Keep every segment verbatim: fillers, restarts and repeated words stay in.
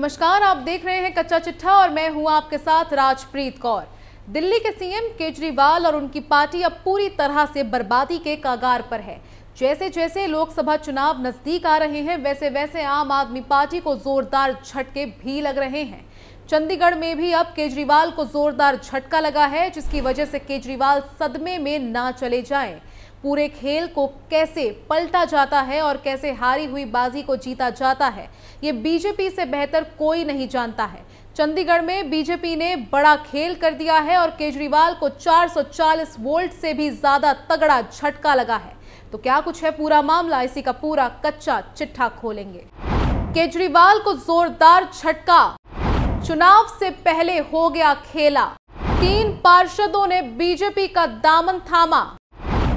नमस्कार, आप देख रहे हैं कच्चा चिट्ठा और मैं हूं आपके साथ राजप्रीत कौर। दिल्ली के सीएम केजरीवाल और उनकी पार्टी अब पूरी तरह से बर्बादी के कगार पर है। जैसे जैसे लोकसभा चुनाव नजदीक आ रहे हैं, वैसे वैसे आम आदमी पार्टी को जोरदार झटके भी लग रहे हैं। चंडीगढ़ में भी अब केजरीवाल को जोरदार झटका लगा है, जिसकी वजह से केजरीवाल सदमे में ना चले जाएं। पूरे खेल को कैसे पलटा जाता है और कैसे हारी हुई बाजी को जीता जाता है, ये बीजेपी से बेहतर कोई नहीं जानता है। चंडीगढ़ में बीजेपी ने बड़ा खेल कर दिया है और केजरीवाल को चार सौ चालीस वोल्ट से भी ज्यादा तगड़ा झटका लगा है। तो क्या कुछ है पूरा मामला, इसी का पूरा कच्चा चिट्ठा खोलेंगे। केजरीवाल को जोरदार झटका, चुनाव से पहले हो गया खेला, तीन पार्षदों ने बीजेपी का दामन थामा,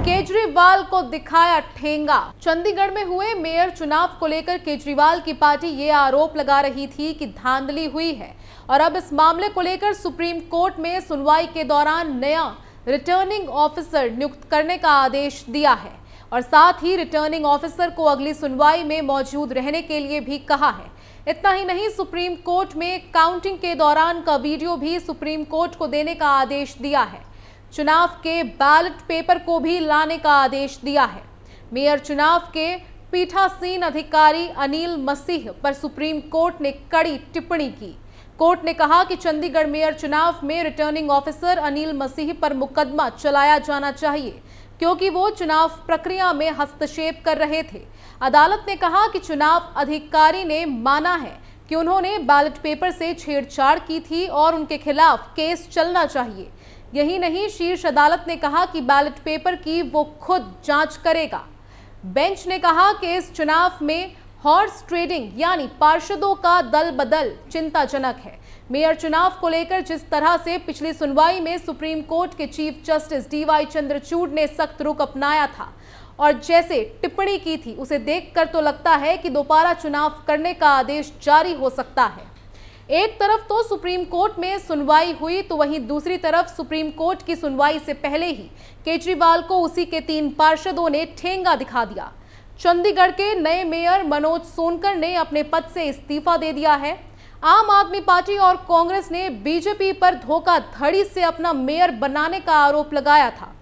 केजरीवाल को दिखाया ठेंगा। चंडीगढ़ में हुए मेयर चुनाव को लेकर केजरीवाल की पार्टी ये आरोप लगा रही थी कि धांधली हुई है और अब इस मामले को लेकर सुप्रीम कोर्ट में सुनवाई के दौरान नया रिटर्निंग ऑफिसर नियुक्त करने का आदेश दिया है और साथ ही रिटर्निंग ऑफिसर को अगली सुनवाई में मौजूद रहने के लिए भी कहा है। इतना ही नहीं, सुप्रीम कोर्ट में काउंटिंग के दौरान का वीडियो भी सुप्रीम कोर्ट को देने का आदेश दिया है। चुनाव के बैलेट पेपर को भी लाने का आदेश दिया है। मेयर चुनाव के पीठासीन अधिकारी अनिल मसीह पर सुप्रीम कोर्ट ने कड़ी टिप्पणी की। कोर्ट ने कहा कि चंडीगढ़ मेयर चुनाव में रिटर्निंग ऑफिसर अनिल मसीह पर मुकदमा चलाया जाना चाहिए क्योंकि वो चुनाव प्रक्रिया में हस्तक्षेप कर रहे थे। अदालत ने कहा कि चुनाव अधिकारी ने माना है कि उन्होंने बैलेट पेपर से छेड़छाड़ की थी और उनके खिलाफ केस चलना चाहिए। यही नहीं, शीर्ष अदालत ने कहा कि बैलेट पेपर की वो खुद जांच करेगा। बेंच ने कहा कि इस चुनाव में हॉर्स ट्रेडिंग यानी पार्षदों का दल बदल चिंताजनक है। मेयर चुनाव को लेकर जिस तरह से पिछली सुनवाई में सुप्रीम कोर्ट के चीफ जस्टिस डीवाई चंद्रचूड ने सख्त रुख अपनाया था और जैसे टिप्पणी की थी, उसे देखकर तो लगता है कि दोबारा चुनाव करने का आदेश जारी हो सकता है। एक तरफ तो सुप्रीम कोर्ट में सुनवाई हुई तो वहीं दूसरी तरफ सुप्रीम कोर्ट की सुनवाई से पहले ही केजरीवाल को उसी के तीन पार्षदों ने ठेंगा दिखा दिया। चंडीगढ़ के नए मेयर मनोज सोनकर ने अपने पद से इस्तीफा दे दिया है। आम आदमी पार्टी और कांग्रेस ने बीजेपी पर धोखाधड़ी से अपना मेयर बनाने का आरोप लगाया था।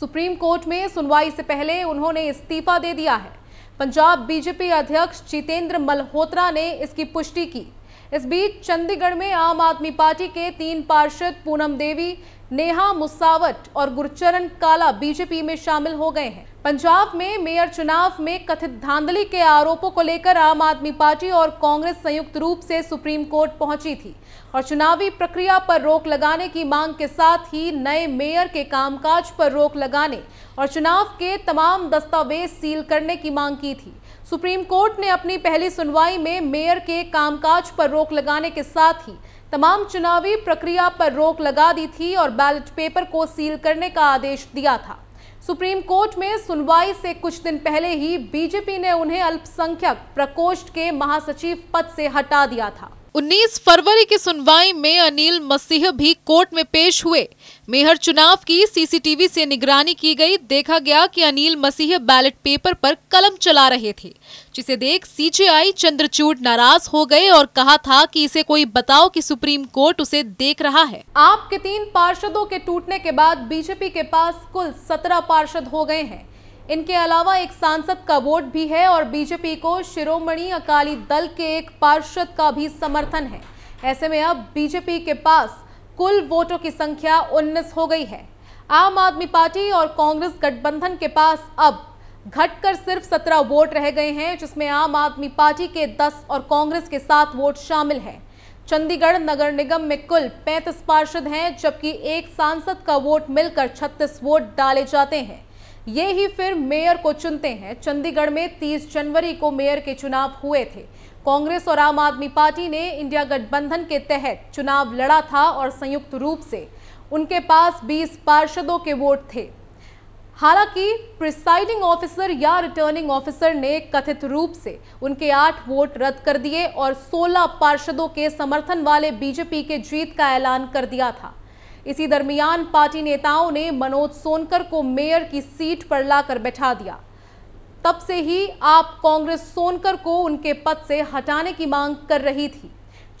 सुप्रीम कोर्ट में सुनवाई से पहले उन्होंने इस्तीफा दे दिया है। पंजाब बीजेपी अध्यक्ष जितेंद्र मल्होत्रा ने इसकी पुष्टि की। इस बीच चंडीगढ़ में आम आदमी पार्टी के तीन पार्षद पूनम देवी, नेहा मुसावत और गुरचरण काला बीजेपी में शामिल हो गए हैं। पंजाब में मेयर चुनाव में कथित धांधली के आरोपों को लेकर आम आदमी पार्टी और कांग्रेस संयुक्त रूप से सुप्रीम कोर्ट पहुंची थी और चुनावी प्रक्रिया पर रोक लगाने की मांग के साथ ही नए मेयर के कामकाज पर रोक लगाने और चुनाव के तमाम दस्तावेज सील करने की मांग की थी। सुप्रीम कोर्ट ने अपनी पहली सुनवाई में मेयर के कामकाज पर रोक लगाने के साथ ही तमाम चुनावी प्रक्रिया पर रोक लगा दी थी और बैलेट पेपर को सील करने का आदेश दिया था। सुप्रीम कोर्ट में सुनवाई से कुछ दिन पहले ही बीजेपी ने उन्हें अल्पसंख्यक प्रकोष्ठ के महासचिव पद से हटा दिया था। उन्नीस फरवरी की सुनवाई में अनिल मसीह भी कोर्ट में पेश हुए। मेयर चुनाव की सीसीटीवी से निगरानी की गई। देखा गया कि अनिल मसीह बैलेट पेपर पर कलम चला रहे थे, जिसे देख सीजेआई चंद्रचूड नाराज हो गए और कहा था कि इसे कोई बताओ कि सुप्रीम कोर्ट उसे देख रहा है। आपके तीन पार्षदों के टूटने के बाद बीजेपी के पास कुल सत्रह पार्षद हो गए हैं। इनके अलावा एक सांसद का वोट भी है और बीजेपी को शिरोमणि अकाली दल के एक पार्षद का भी समर्थन है। ऐसे में अब बीजेपी के पास कुल वोटों की संख्या उन्नीस हो गई है। आम आदमी पार्टी और कांग्रेस गठबंधन के पास अब घटकर सिर्फ सत्रह वोट रह गए हैं, जिसमें आम आदमी पार्टी के दस और कांग्रेस के सात वोट शामिल हैं। चंडीगढ़ नगर निगम में कुल पैंतीस पार्षद हैं, जबकि एक सांसद का वोट मिलकर छत्तीस वोट डाले जाते हैं। ये ही फिर मेयर को चुनते हैं। चंडीगढ़ में तीस जनवरी को मेयर के चुनाव हुए थे। कांग्रेस और आम आदमी पार्टी ने इंडिया गठबंधन के तहत चुनाव लड़ा था और संयुक्त रूप से उनके पास बीस पार्षदों के वोट थे। हालांकि प्रिसाइडिंग ऑफिसर या रिटर्निंग ऑफिसर ने कथित रूप से उनके आठ वोट रद्द कर दिए और सोलह पार्षदों के समर्थन वाले बीजेपी के जीत का ऐलान कर दिया था। इसी दरमियान पार्टी नेताओं ने मनोज सोनकर को मेयर की सीट पर लाकर बैठा दिया। तब से ही आप कांग्रेस सोनकर को उनके पद से हटाने की मांग कर रही थी।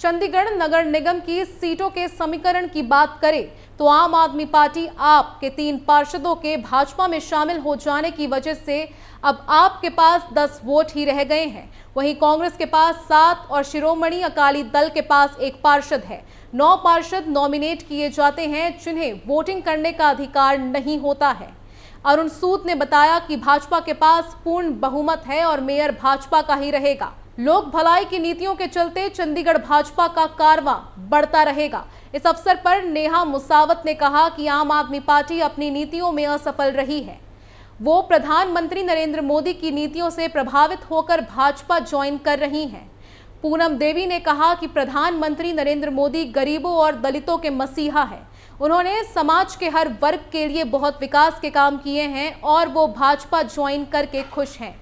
चंडीगढ़ नगर निगम की सीटों के समीकरण की बात करें तो आम आदमी पार्टी आप के तीन पार्षदों के भाजपा में शामिल हो जाने की वजह से अब आपके पास दस वोट ही रह गए हैं। वहीं कांग्रेस के पास सात और शिरोमणि अकाली दल के पास एक पार्षद है। नौ पार्षद नॉमिनेट किए जाते हैं जिन्हें वोटिंग करने का अधिकार नहीं होता है। अरुण सूद ने बताया कि भाजपा के पास पूर्ण बहुमत है और मेयर भाजपा का ही रहेगा। लोक भलाई की नीतियों के चलते चंडीगढ़ भाजपा का कारवा बढ़ता रहेगा। इस अवसर पर नेहा मुसावत ने कहा कि आम आदमी पार्टी अपनी नीतियों में असफल रही है। वो प्रधानमंत्री नरेंद्र मोदी की नीतियों से प्रभावित होकर भाजपा ज्वाइन कर रही हैं। पूनम देवी ने कहा कि प्रधानमंत्री नरेंद्र मोदी गरीबों और दलितों के मसीहा है। उन्होंने समाज के हर वर्ग के लिए बहुत विकास के काम किए हैं और वो भाजपा ज्वाइन करके खुश हैं।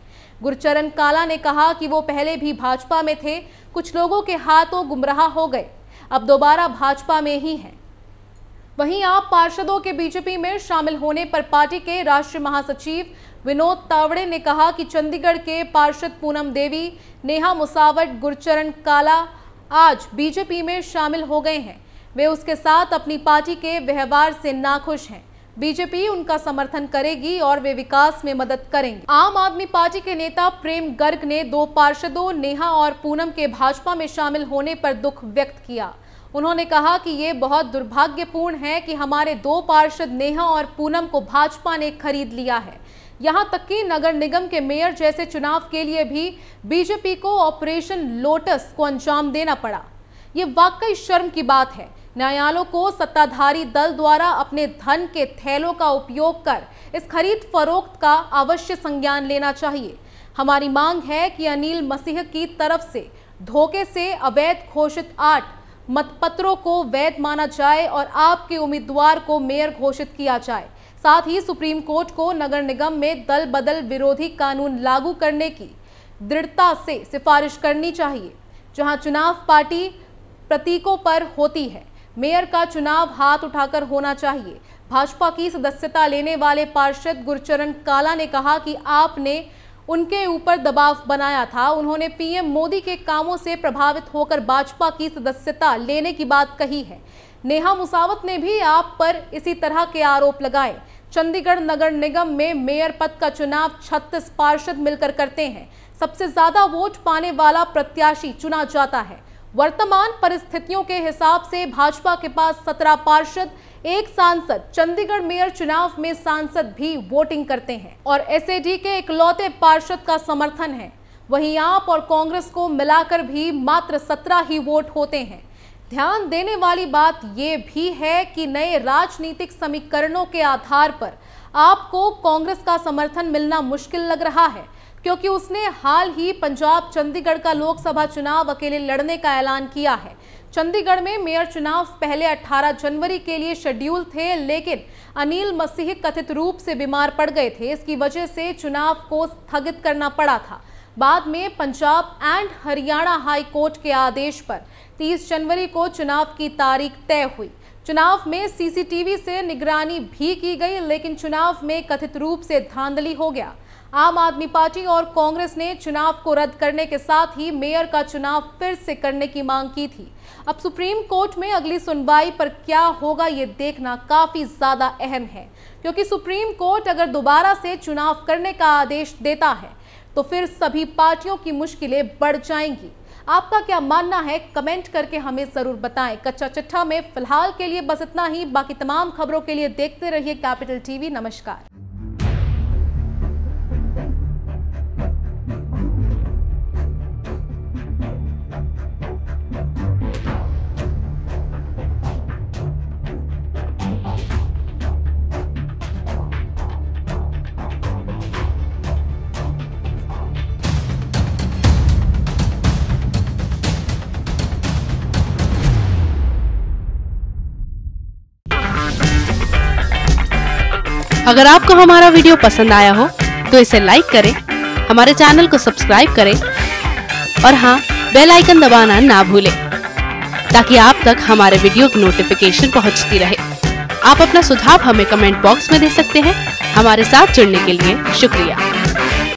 गुरचरण काला ने कहा कि वो पहले भी भाजपा में थे, कुछ लोगों के हाथों गुमराह हो गए, अब दोबारा भाजपा में ही हैं। वहीं आप पार्षदों के बीजेपी में शामिल होने पर पार्टी के राष्ट्रीय महासचिव विनोद तावड़े ने कहा कि चंडीगढ़ के पार्षद पूनम देवी, नेहा मुसावत, गुरचरण काला आज बीजेपी में शामिल हो गए हैं। वे उसके साथ अपनी पार्टी के व्यवहार से नाखुश हैं। बीजेपी उनका समर्थन करेगी और वे विकास में मदद करेंगे। आम आदमी पार्टी के नेता प्रेम गर्ग ने दो पार्षदों नेहा और पूनम के भाजपा में शामिल होने पर दुख व्यक्त किया। उन्होंने कहा कि ये बहुत दुर्भाग्यपूर्ण है कि हमारे दो पार्षद नेहा और पूनम को भाजपा ने खरीद लिया है। यहाँ तक कि नगर निगम के मेयर जैसे चुनाव के लिए भी बीजेपी को ऑपरेशन लोटस को अंजाम देना पड़ा। ये वाकई शर्म की बात है। न्यायालयों को सत्ताधारी दल द्वारा अपने धन के थैलों का उपयोग कर इस खरीद फरोख्त का अवश्य संज्ञान लेना चाहिए। हमारी मांग है कि अनिल मसीह की तरफ से धोखे से अवैध घोषित आठ मतपत्रों को वैध माना जाए और आपके उम्मीदवार को मेयर घोषित किया जाए। साथ ही सुप्रीम कोर्ट को नगर निगम में दल बदल विरोधी कानून लागू करने की दृढ़ता से सिफारिश करनी चाहिए। जहां चुनाव पार्टी प्रतीकों पर होती है, मेयर का चुनाव हाथ उठाकर होना चाहिए। भाजपा की सदस्यता लेने वाले पार्षद गुरचरण काला ने कहा कि आपने उनके ऊपर दबाव बनाया था। उन्होंने पीएम मोदी के कामों से प्रभावित होकर भाजपा की सदस्यता लेने की बात कही है। नेहा मुसावत ने भी आप पर इसी तरह के आरोप लगाए। चंडीगढ़ नगर निगम में मेयर पद का चुनाव छत्तीस पार्षद मिलकर करते हैं। सबसे ज्यादा वोट पाने वाला प्रत्याशी चुना जाता है। वर्तमान परिस्थितियों के हिसाब से भाजपा के पास सत्रह पार्षद, एक सांसद, चंडीगढ़ मेयर चुनाव में सांसद भी वोटिंग करते हैं और एसएडी के इकलौते पार्षद का समर्थन है। वहीं आप और कांग्रेस को मिलाकर भी मात्र सत्रह ही वोट होते हैं। ध्यान देने वाली बात ये भी है कि नए राजनीतिक समीकरणों के आधार पर आपको कांग्रेस का समर्थन मिलना मुश्किल लग रहा है, क्योंकि उसने हाल ही पंजाब चंडीगढ़ का लोकसभा चुनाव अकेले लड़ने का ऐलान किया है। चंडीगढ़ में मेयर चुनाव पहले अठारह जनवरी के लिए शेड्यूल थे, लेकिन अनिल मसीह कथित रूप से बीमार पड़ गए थे। इसकी वजह से चुनाव को स्थगित करना पड़ा था। बाद में Punjab and Haryana high court के आदेश पर तीस जनवरी को चुनाव की तारीख तय हुई। चुनाव में सीसीटीवी से निगरानी भी की गई, लेकिन चुनाव में कथित रूप से धांधली हो गया। आम आदमी पार्टी और कांग्रेस ने चुनाव को रद्द करने के साथ ही मेयर का चुनाव फिर से करने की मांग की थी। अब सुप्रीम कोर्ट में अगली सुनवाई पर क्या होगा, ये देखना काफ़ी ज़्यादा अहम है, क्योंकि सुप्रीम कोर्ट अगर दोबारा से चुनाव करने का आदेश देता है तो फिर सभी पार्टियों की मुश्किलें बढ़ जाएंगी। आपका क्या मानना है, कमेंट करके हमें ज़रूर बताएं। कच्चा चिट्ठा में फिलहाल के लिए बस इतना ही। बाकी तमाम खबरों के लिए देखते रहिए कैपिटल टीवी। नमस्कार। अगर आपको हमारा वीडियो पसंद आया हो तो इसे लाइक करें, हमारे चैनल को सब्सक्राइब करें और हाँ, बेल आइकन दबाना ना भूलें ताकि आप तक हमारे वीडियो की नोटिफिकेशन पहुंचती रहे। आप अपना सुझाव हमें कमेंट बॉक्स में दे सकते हैं। हमारे साथ जुड़ने के लिए शुक्रिया।